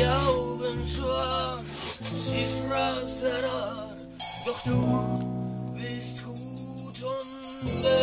jouwen zwaar, sie fragst er, doch du bist gut und